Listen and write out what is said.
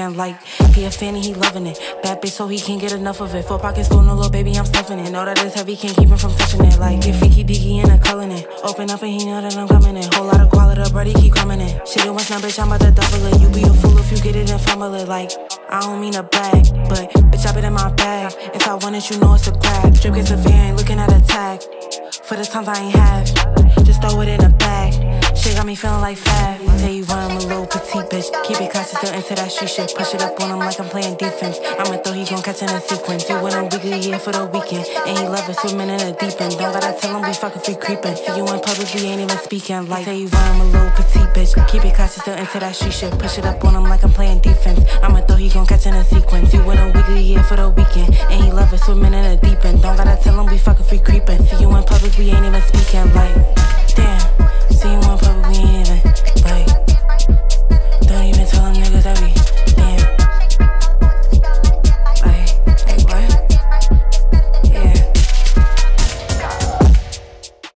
Like, he a fan and he loving it. Bad bitch, so he can't get enough of it. 4 pockets full, no little baby, I'm stuffing it. Know that it's heavy, can't keep him from touching it. Like, if he diggy in a cullin' it. Open up and he know that I'm coming in. Whole lot of quality, buddy, keep coming in. Shit it once now, bitch, I'm about to double it. You be a fool if you get it and fumble it. Like, I don't mean a brag, but bitch, I been in my bag. If I want it, you know it's a grab. Drip gets a fear, ain't looking at a tag. For the times I ain't have, just throw it in a bag. Shit got me feeling like fat. Tell you why I'm a little petite bitch. Keep it classy, still into that street shit. Push it up on him like I'm playing defense. I'ma throw, he gon' catch in a sequence. You win a weekly, yeah, for the weekend. And he love it, swimming in the deep end. Don't gotta tell him we fucking free creepin'. See you in public, we ain't even speaking. Like, tell you why I'm a little petite bitch. Keep it classy, still into that street shit. Push it up on him like I'm playing defense. I'ma throw, he gon' catch in a sequence. You win a weekly, yeah, for the weekend. And he love it, swimming in the deep end. Don't gotta tell him we fucking free creepin'. See you in public, we ain't even speaking. Like, damn. See you in public, we ain't